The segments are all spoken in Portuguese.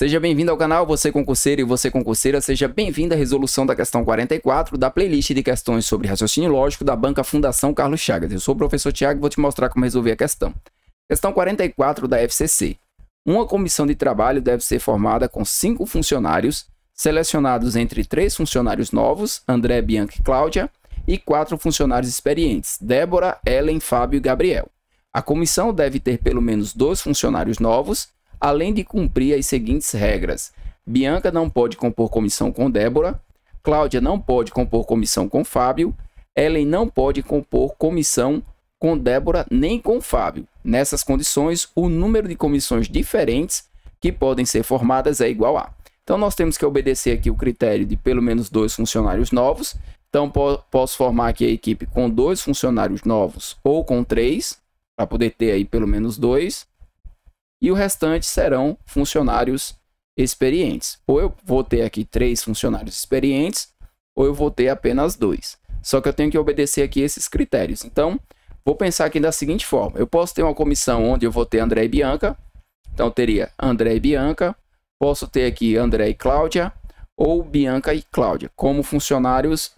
Seja bem-vindo ao canal Você Concurseiro e Você Concurseira, seja bem-vindo à resolução da questão 44 da playlist de questões sobre raciocínio lógico da banca Fundação Carlos Chagas. Eu sou o professor Tiago e vou te mostrar como resolver a questão. Questão 44 da FCC. Uma comissão de trabalho deve ser formada com 5 funcionários, selecionados entre 3 funcionários novos, André, Bianca e Cláudia, e 4 funcionários experientes, Débora, Ellen, Fábio e Gabriel. A comissão deve ter pelo menos 2 funcionários novos, além de cumprir as seguintes regras. Bianca não pode compor comissão com Débora, Cláudia não pode compor comissão com Fábio, Ellen não pode compor comissão com Débora nem com Fábio. Nessas condições, o número de comissões diferentes que podem ser formadas é igual a... Então, nós temos que obedecer aqui o critério de pelo menos 2 funcionários novos. Então, posso formar aqui a equipe com 2 funcionários novos ou com 3, para poder ter aí pelo menos 2. E o restante serão funcionários experientes. Ou eu vou ter aqui 3 funcionários experientes, ou eu vou ter apenas 2. Só que eu tenho que obedecer aqui esses critérios. Então, vou pensar aqui da seguinte forma. Eu posso ter uma comissão onde eu vou ter André e Bianca. Então, eu teria André e Bianca. Posso ter aqui André e Cláudia, ou Bianca e Cláudia, como funcionários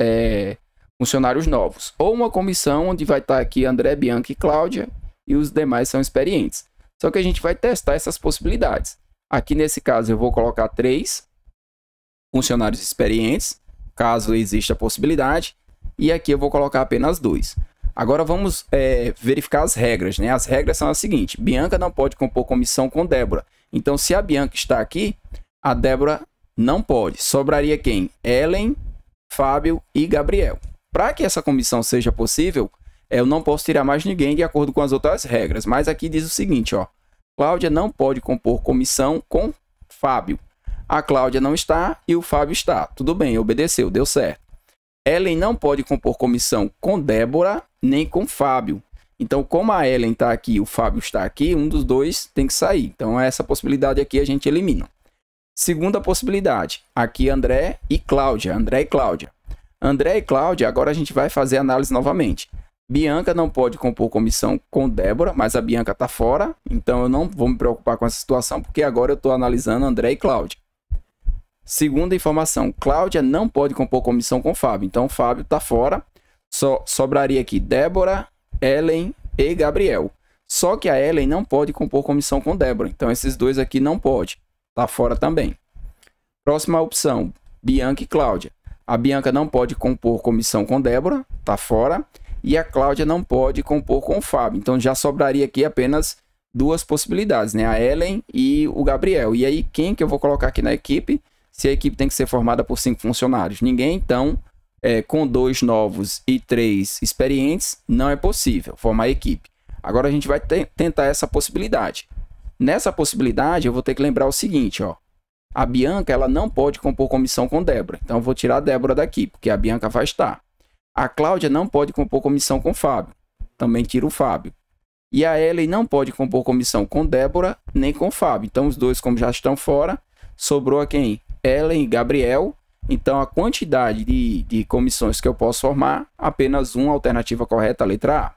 novos. Ou uma comissão onde vai estar aqui André, Bianca e Cláudia, e os demais são experientes. Só que a gente vai testar essas possibilidades. Aqui nesse caso eu vou colocar 3 funcionários experientes, caso exista a possibilidade. E aqui eu vou colocar apenas 2. Agora vamos verificar as regras, né? As regras são as seguintes. Bianca não pode compor comissão com Débora. Então se a Bianca está aqui, a Débora não pode. Sobraria quem? Ellen, Fábio e Gabriel. Para que essa comissão seja possível... eu não posso tirar mais ninguém de acordo com as outras regras. Mas aqui diz o seguinte, ó. Cláudia não pode compor comissão com Fábio. A Cláudia não está e o Fábio está. Tudo bem, obedeceu, deu certo. Ellen não pode compor comissão com Débora nem com Fábio. Então, como a Ellen está aqui e o Fábio está aqui, um dos dois tem que sair. Então, essa possibilidade aqui a gente elimina. Segunda possibilidade. Aqui André e Cláudia. André e Cláudia. André e Cláudia, agora a gente vai fazer a análise novamente. Bianca não pode compor comissão com Débora, mas a Bianca está fora, então eu não vou me preocupar com essa situação, porque agora eu estou analisando André e Cláudia. Segunda informação, Cláudia não pode compor comissão com Fábio, então Fábio está fora, só sobraria aqui Débora, Ellen e Gabriel. Só que a Ellen não pode compor comissão com Débora, então esses dois aqui não pode, está fora também. Próxima opção, Bianca e Cláudia. A Bianca não pode compor comissão com Débora, está fora. E a Cláudia não pode compor com o Fábio. Então, já sobraria aqui apenas 2 possibilidades, né? A Ellen e o Gabriel. E aí, quem que eu vou colocar aqui na equipe? Se a equipe tem que ser formada por 5 funcionários. Ninguém, então, com 2 novos e 3 experientes, não é possível formar a equipe. Agora, a gente vai tentar essa possibilidade. Nessa possibilidade, eu vou ter que lembrar o seguinte, ó. A Bianca, ela não pode compor comissão com Débora. Então, eu vou tirar a Débora daqui, porque a Bianca vai estar. A Cláudia não pode compor comissão com Fábio. Também tira o Fábio. E a Ellen não pode compor comissão com Débora nem com Fábio. Então, os dois, como já estão fora, sobrou a quem? Ellen e Gabriel. Então, a quantidade de comissões que eu posso formar, apenas uma alternativa correta, a letra A.